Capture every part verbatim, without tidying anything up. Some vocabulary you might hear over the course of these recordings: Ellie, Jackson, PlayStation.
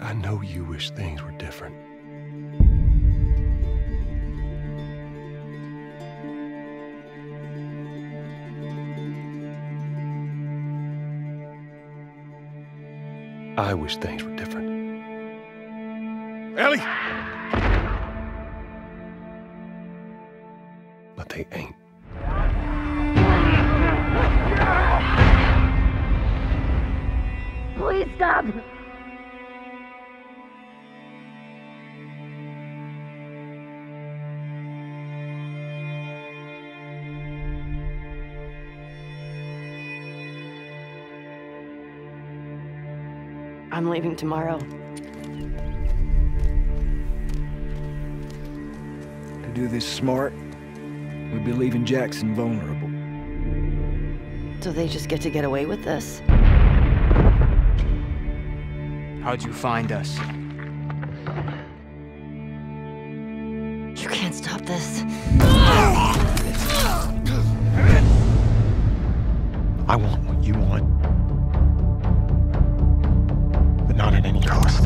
I know you wish things were different. I wish things were different. Ellie! But they ain't. Please stop! I'm leaving tomorrow. To do this smart, we'd be leaving Jackson vulnerable. So they just get to get away with this? How'd you find us? You can't stop this. I want what you want. Not at any cost.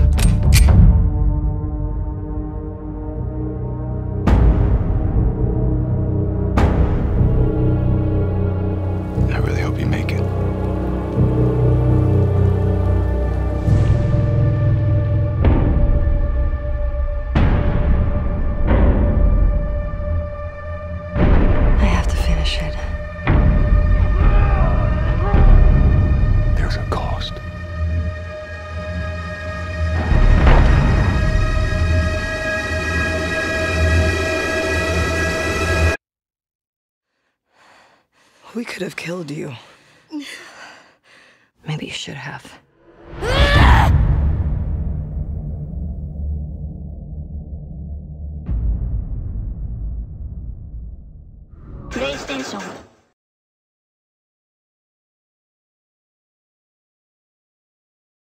I really hope you make it. I have to finish it. There's a cost. We could have killed you. Maybe you should have. PlayStation.